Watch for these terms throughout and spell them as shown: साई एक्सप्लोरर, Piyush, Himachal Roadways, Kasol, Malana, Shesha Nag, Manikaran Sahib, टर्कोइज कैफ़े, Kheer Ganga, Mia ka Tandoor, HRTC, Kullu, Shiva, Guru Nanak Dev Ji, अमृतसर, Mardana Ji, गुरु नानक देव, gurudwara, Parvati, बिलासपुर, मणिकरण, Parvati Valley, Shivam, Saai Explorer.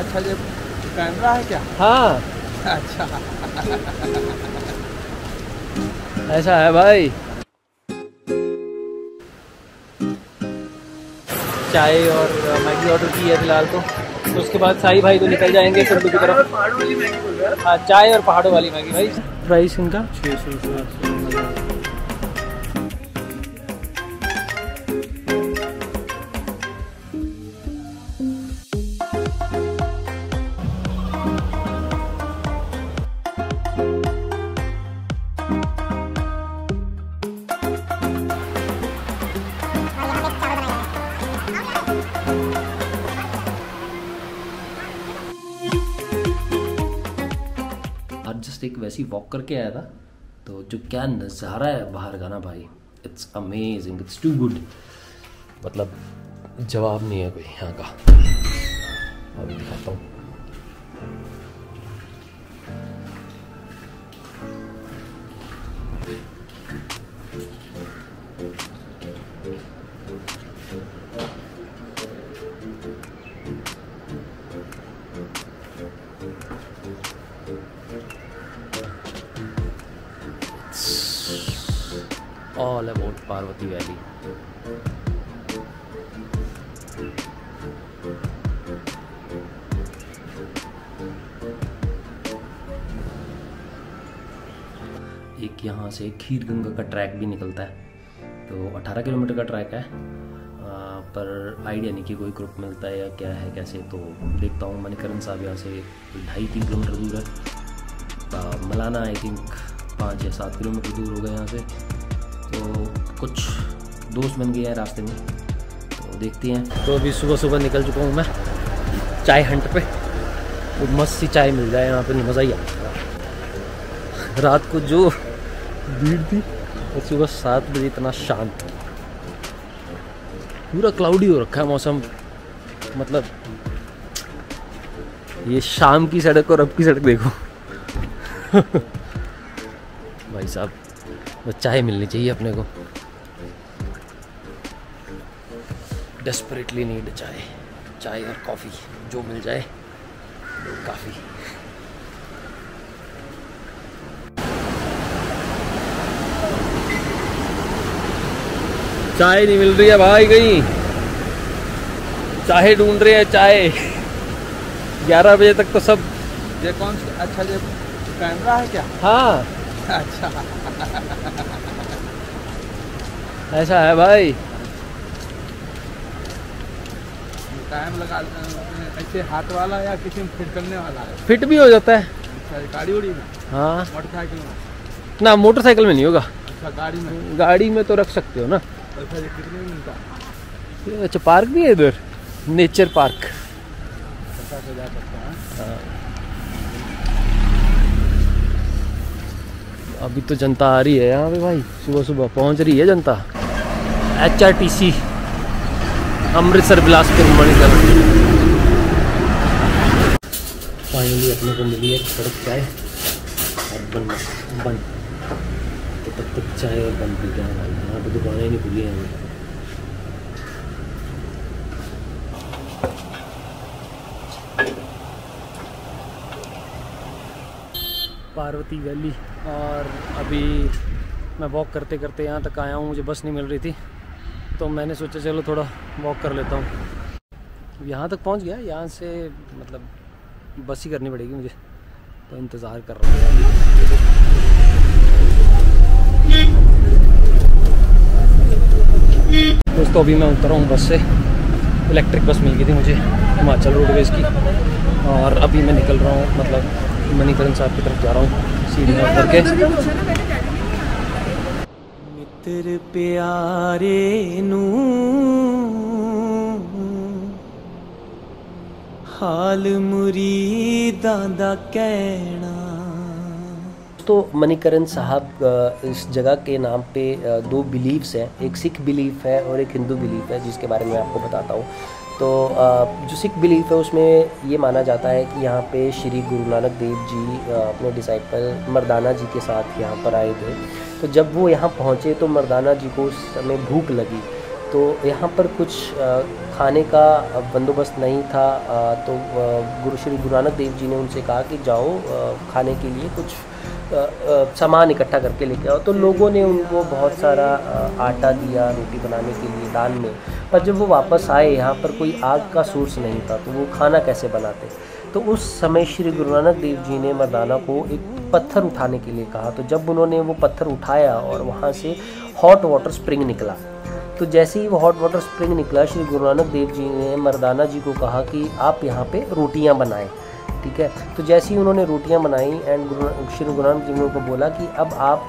अच्छा ये कैमरा है क्या? हाँ अच्छा ऐसा है भाई। चाय और मैगी ऑर्डर की है फिलहाल तो उसके बाद साई भाई तो निकल जाएंगे सर की तरफ। हाँ चाय और पहाड़ों वाली मैगी भाई। प्राइस इनका 600 एक वैसी वॉक करके आया था तो जो क्या नज़ारा है बाहर का ना भाई, it's amazing, it's too good, मतलब जवाब नहीं है कोई यहाँ का। अभी दिखाता हूँ ऑल अबाउट पार्वती वैली। एक यहाँ से खीर गंगा का ट्रैक भी निकलता है तो 18 किलोमीटर का ट्रैक है पर आइडिया नहीं कि कोई ग्रुप मिलता है या क्या है कैसे, तो देखता हूँ। मणिकरण साहब यहाँ से 2.5-3 किलोमीटर दूर है। मलाना आई थिंक 5 या 7 किलोमीटर दूर हो गए यहाँ से। तो कुछ दोस्त बन गए हैं रास्ते में तो देखते हैं। तो अभी सुबह सुबह निकल चुका हूँ मैं चाय हंट पे। तो मस्त सी चाय मिल जाए यहाँ पे, मज़ा ही आता है। रात को जो भीड़ थी और सुबह 7 बजे इतना शांत, पूरा क्लाउडी हो रखा है मौसम, मतलब ये शाम की सड़क और अब की सड़क देखो। भाई साहब वो चाय मिलनी चाहिए अपने को, डेस्परेटली नीड चाय। चाय और कॉफ़ी जो मिल जाए काफ़ी। चाय नहीं मिल रही है भाई कहीं, चाय ढूंढ रहे हैं चाय। 11 बजे तक तो सब ये कौन सा अच्छा ये कैमरा है क्या? हाँ अच्छा ऐसा है भाई। टाइम लगा ऐसे हाथ वाला या किसी में फिट करने वाला है? फिट भी हो जाता है गाड़ी उड़ी में। हाँ मोटरसाइकिल में ना, मोटरसाइकिल में नहीं होगा। अच्छा गाड़ी में, गाड़ी में तो रख सकते हो ना। अच्छा ये कितने में मिलता है? अच्छा पार्क भी है इधर, नेचर पार्क। अच्छा तो जा सकता है। अभी तो जनता आ रही है यहाँ पे भाई, सुबह सुबह पहुँच रही है जनता। HRTC अमृतसर बिलासपुर मणिकरण। फाइनली अपने को मिली है कड़क चाय और बन। तो तब तक चाय और बन पी गया भाई, यहाँ पे दुकानें नहीं खुली हैं। पार्वती वैली और अभी मैं वॉक करते करते यहाँ तक आया हूँ। मुझे बस नहीं मिल रही थी तो मैंने सोचा चलो थोड़ा वॉक कर लेता हूँ। यहाँ तक पहुँच गया, यहाँ से मतलब बस ही करनी पड़ेगी मुझे, तो इंतज़ार कर रहा हूँ। दोस्तों अभी मैं उतरा हूँ बस से, इलेक्ट्रिक बस मिल गई थी मुझे हिमाचल रोडवेज़ की, और अभी मैं निकल रहा हूँ मतलब मणिकरण साहब की तरफ जा रहा हूँ सीढ़ियाँ उतर के। मित्र प्यारे नू हाल मुरीदां दा कहना। तो मणिकरण साहब इस जगह के नाम पे 2 बिलीफ्स हैं, एक सिख बिलीफ है और एक हिंदू बिलीफ है, जिसके बारे में आपको बताता हूँ। तो जो सिख बिलीफ है उसमें ये माना जाता है कि यहाँ पे श्री गुरु नानक देव जी अपने डिसाइपल मर्दाना जी के साथ यहाँ पर आए थे। तो जब वो यहाँ पहुँचे तो मर्दाना जी को उस समय भूख लगी तो यहाँ पर कुछ खाने का बंदोबस्त नहीं था, तो गुरु श्री गुरु नानक देव जी ने उनसे कहा कि जाओ खाने के लिए कुछ सामान इकट्ठा करके लेके आओ। तो लोगों ने उनको बहुत सारा आटा दिया रोटी बनाने के लिए दान में, पर जब वो वापस आए यहाँ पर कोई आग का सोर्स नहीं था, तो वो खाना कैसे बनाते। तो उस समय श्री गुरु नानक देव जी ने मर्दाना को एक पत्थर उठाने के लिए कहा। तो जब उन्होंने वो पत्थर उठाया और वहाँ से हॉट वाटर स्प्रिंग निकला, तो जैसे ही वो हॉट वाटर स्प्रिंग निकला श्री गुरु नानक देव जी ने मर्दाना जी को कहा कि आप यहाँ पे रोटियाँ बनाएं, ठीक है। तो जैसे ही उन्होंने रोटियाँ बनाई एंड श्री गुरु नानक जी ने उनको बोला कि अब आप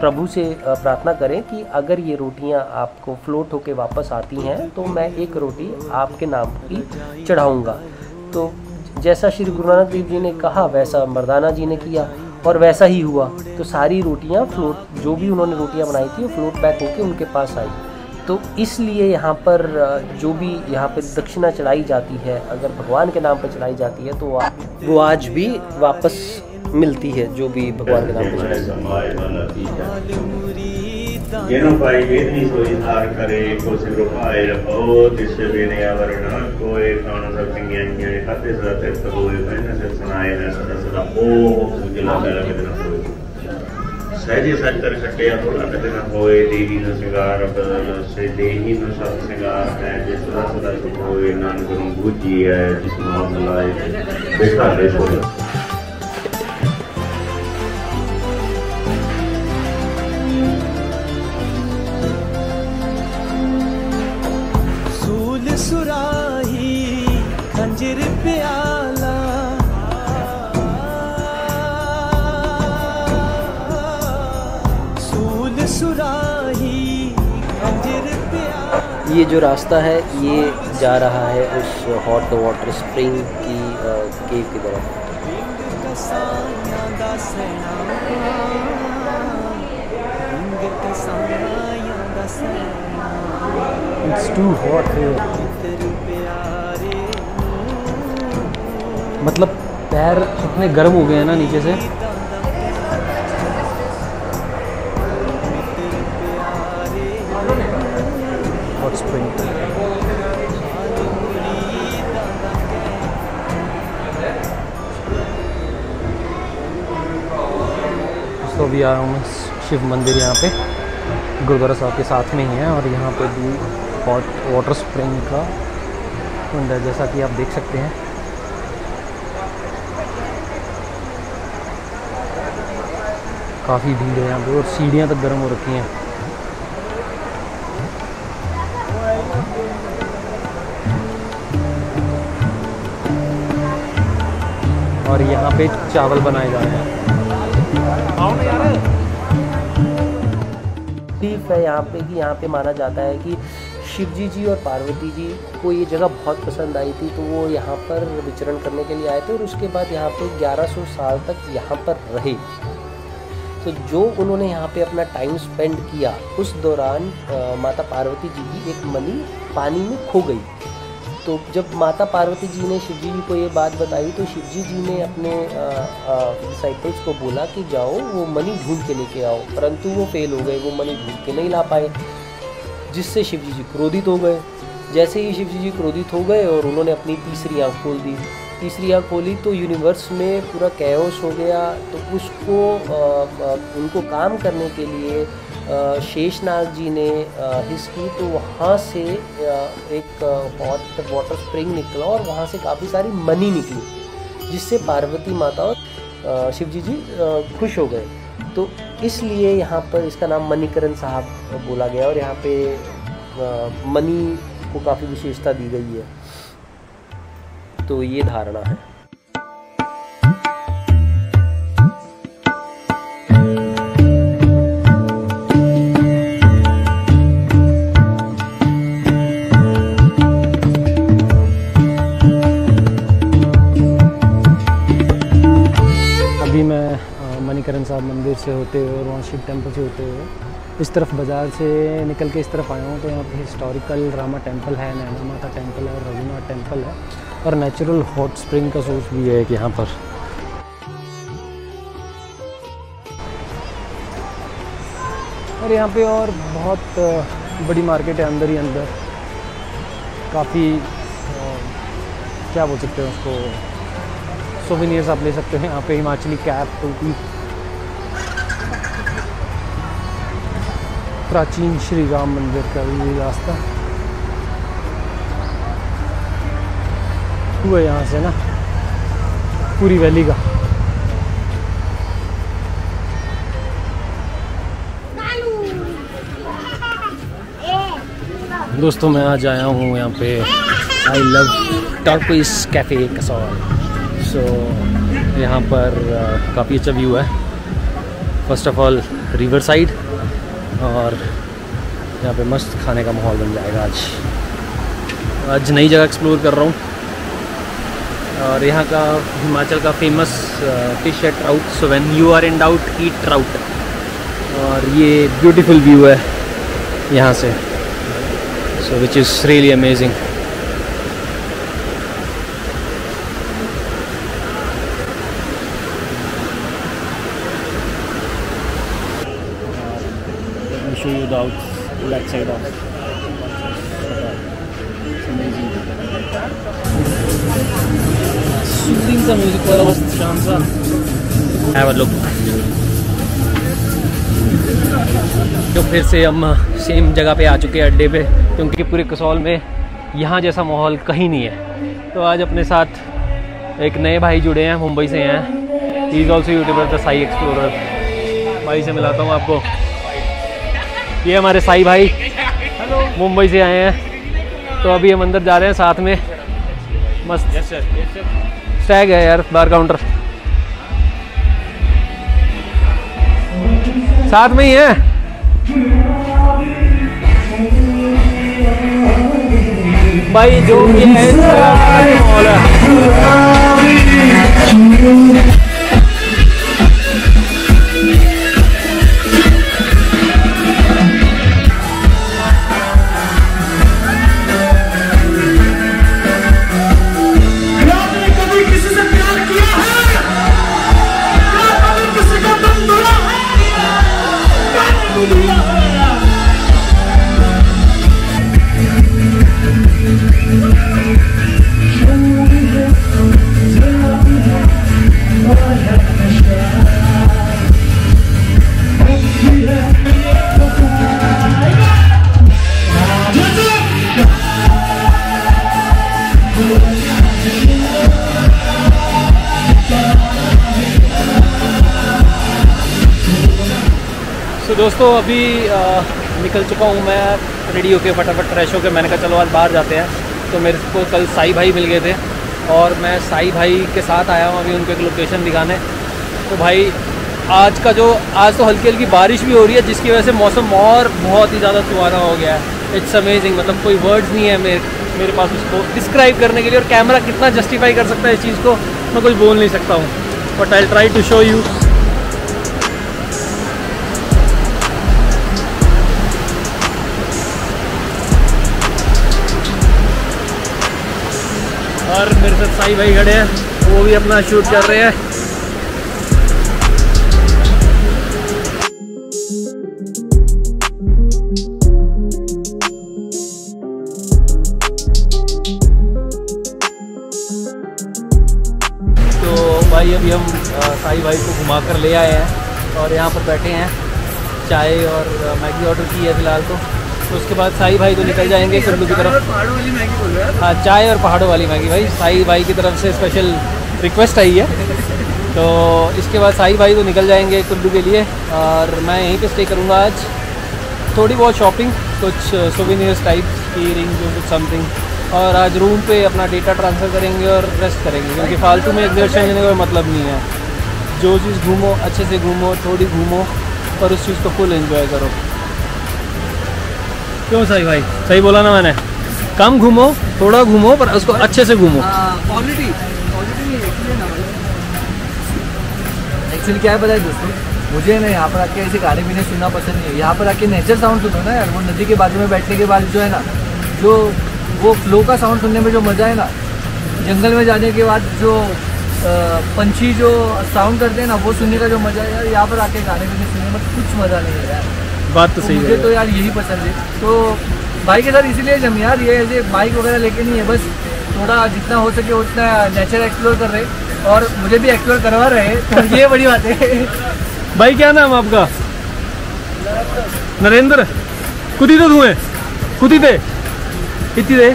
प्रभु से प्रार्थना करें कि अगर ये रोटियाँ आपको फ्लोट होके वापस आती हैं तो मैं एक रोटी आपके नाम की चढ़ाऊँगा। तो जैसा श्री गुरु नानक देव जी ने कहा वैसा मर्दाना जी ने किया और वैसा ही हुआ। तो सारी रोटियां फ्लोट, जो भी उन्होंने रोटियां बनाई थी वो फ्लोट बैक होके उनके पास आई। तो इसलिए यहाँ पर जो भी यहाँ पर दक्षिणा चढ़ाई जाती है अगर भगवान के नाम पर चढ़ाई जाती है तो वो आज भी वापस मिलती है, जो भी भगवान के नाम पर चढ़ाई जाती है। सहजे सच कर छे अपुरा कदना होए देवी न सिंगार बदल से देही न सब सिंगार है जिस सदा सदा सुख होए नानक गुरु बूझी है जिस नाम लाए देखा ले सो। सूल सुराही खंजर प्याला ये जो रास्ता है ये जा रहा है उस हॉट वाटर स्प्रिंग की केव की तरफ। It's too hot. मतलब पैर इतने गर्म हो गए हैं ना नीचे से। तो अभी आ रहा हूँ मैं शिव मंदिर, यहाँ पे गुरुद्वारा साहब के साथ में ही है और यहाँ पे भी हॉट वाटर स्प्रिंग का कुंड है जैसा कि आप देख सकते हैं। काफ़ी भीड़ है यहाँ पे और सीढ़ियाँ तक गर्म हो रखी हैं। और यहाँ पे चावल बनाए जा रहे हैं। ठीक है यहाँ पे कि यहाँ पे माना जाता है कि शिवजी जी और पार्वती जी को ये जगह बहुत पसंद आई थी, तो वो यहाँ पर विचरण करने के लिए आए थे और उसके बाद यहाँ पे 1100 साल तक यहाँ पर रहे। तो जो उन्होंने यहाँ पे अपना टाइम स्पेंड किया उस दौरान माता पार्वती जी की एक मणि पानी में खो गई। तो जब माता पार्वती जी ने शिवजी जी को ये बात बताई तो शिवजी जी ने अपने डिसाइपल्स को बोला कि जाओ वो मणि ढूंढ के लेके आओ, परंतु वो फेल हो गए, वो मणि ढूंढ के नहीं ला पाए, जिससे शिवजी जी क्रोधित हो गए। जैसे ही शिवजी जी क्रोधित हो गए और उन्होंने अपनी तीसरी आँख खोल दी, तीसरी आँख खोली तो यूनिवर्स में पूरा कैओस हो गया। तो उसको उनको काम करने के लिए शेषनाग जी ने हिस्स की, तो वहाँ से एक हॉट वाटर स्प्रिंग निकला और वहाँ से काफ़ी सारी मनी निकली, जिससे पार्वती माता और शिवजी जी खुश हो गए। तो इसलिए यहाँ पर इसका नाम मणिकरण साहब बोला गया और यहाँ पे मनी को काफ़ी विशेषता दी गई है। तो ये धारणा है। मणिकरण साहब मंदिर से होते हुए और वहाँ शिव टेम्पल से होते हुए इस तरफ बाज़ार से निकल के इस तरफ आया हूँ। तो यहाँ पे हिस्टोरिकल रामा टेम्पल है, नैना माता टेम्पल है और रघुनाथ टेम्पल है और नेचुरल हॉट स्प्रिंग का सोर्स भी है कि यहाँ पर। और यहाँ पे और बहुत बड़ी मार्केट है, अंदर ही अंदर काफ़ी क्या बोल सकते हैं उसको, सोविनियर्स आप ले सकते हैं यहाँ पे, हिमाचली कैप, टोपी, प्राचीन श्री राम मंदिर का ये रास्ता हुआ है यहाँ से ना पूरी वैली का। दोस्तों मैं आज आया हूँ यहाँ पे, I love टर्कोइज कैफ़े Kasol. So यहाँ पर काफ़ी अच्छा व्यू है, first of all river side, और यहाँ पे मस्त खाने का माहौल बन जाएगा। आज नई जगह एक्सप्लोर कर रहा हूँ, और यहाँ का हिमाचल का फेमस फिश है trout. So when you are in doubt eat trout. और ये ब्यूटीफुल व्यू है यहाँ से, so which is really amazing. Let me show you the outside side of it. It's amazing. Soothing sa music wala bas shaan sa. Have a look. तो फिर से हम same जगह पे आ चुके हैं अड्डे पे, क्योंकि पूरे कसौल में यहाँ जैसा माहौल कहीं नहीं है। तो आज अपने साथ एक नए भाई जुड़े हैं, मुंबई से हैं, he is also YouTuber the साई एक्सप्लोरर। भाई से मिलाता हूँ आपको। ये हमारे साई भाई मुंबई से आए हैं, तो अभी हम अंदर जा रहे हैं साथ में। मस्त टैग है यार बार काउंटर, साथ में ही है। भाई जो भी है दोस्तों। अभी निकल चुका हूँ मैं, रेडी होके फटाफट फ्रेश होके मैंने कहा चलो आज बाहर जाते हैं। तो मेरे को कल साई भाई मिल गए थे, और मैं साई भाई के साथ आया हूँ अभी उनको एक लोकेशन दिखाने। तो भाई आज तो हल्की हल्की बारिश भी हो रही है, जिसकी वजह से मौसम और बहुत ही ज़्यादा सुहाना हो गया है। इट्स अमेजिंग, मतलब कोई वर्ड्स नहीं है मेरे पास उसको डिस्क्राइब करने के लिए, और कैमरा कितना जस्टिफाई कर सकता है इस चीज़ को, मैं कुछ बोल नहीं सकता हूँ। But I try to show you. और मेरे साथ साई भाई खड़े हैं, वो भी अपना शूट कर रहे हैं। तो भाई अभी हम साई भाई को घुमा कर ले आए हैं, और यहाँ पर बैठे हैं, चाय और मैगी ऑर्डर की है फिलहाल। तो उसके बाद साई भाई तो निकल जाएंगे कुल्लू की तरफ। पहाड़ों वाली मैगी बोल रहे हैं। हाँ, चाय और पहाड़ों वाली मैगी। भाई साई भाई की तरफ से स्पेशल रिक्वेस्ट आई है। तो इसके बाद साई भाई तो निकल जाएंगे कुल्लू के लिए, और मैं यहीं पे स्टे करूँगा आज। थोड़ी बहुत शॉपिंग, कुछ सोविनियर्स टाइप की रिंग कुछ समथिंग, और आज रूम पर अपना डेटा ट्रांसफ़र करेंगे और रेस्ट करेंगे, क्योंकि फालतू में एग्जर्शन लेने का मतलब नहीं है। जो चीज़ घूमो अच्छे से घूमो, थोड़ी घूमो और उस चीज़ को फुल एंजॉय करो। क्यों साई भाई, सही बोला ना मैंने? कम घूमो, थोड़ा घूमो, पर उसको अच्छे से घूमो। क्वालिटी एक्चुअली क्या है पता है दोस्तों, मुझे ना यहाँ पर आके ऐसे गाने पीने सुनना पसंद नहीं है। यहाँ पर आके नेचर साउंड सुनो ना यार, वो नदी के बाजू में बैठने के बाद जो है ना, जो वो फ्लो का साउंड सुनने में जो मज़ा है ना, जंगल में जाने के बाद जो पंछी जो साउंड करते हैं ना, वो सुनने का जो मज़ा है यार, यहाँ पर आके गाने पीने सुनने में कुछ मज़ा नहीं है यार। बात तो सही है, तो यार यही पसंद है। तो बाइक के साथ इसीलिए हम यार ये ऐसे बाइक वगैरह लेके नहीं है, बस थोड़ा जितना हो सके उतना नेचर एक्सप्लोर कर रहे और मुझे भी एक्सप्लोर करवा रहे हैं, तो ये बड़ी बात है। भाई क्या नाम आपका? नरेंद्र। कुदी तो धुएं कुदी थे इतनी दे।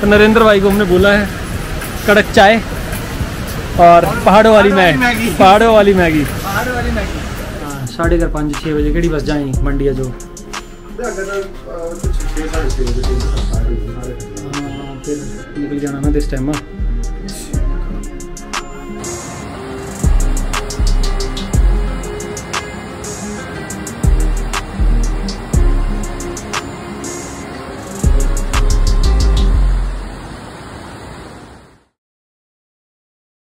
तो नरेंद्र भाई को हमने बोला है कड़क चाय और पहाड़ों वाली मैगी, पहाड़ों वाली मैगी। हाँ 4:30 5-6 बजे केड़ी बस जाए मंडिया जो फिर निकल जाना ना इस टाइम में।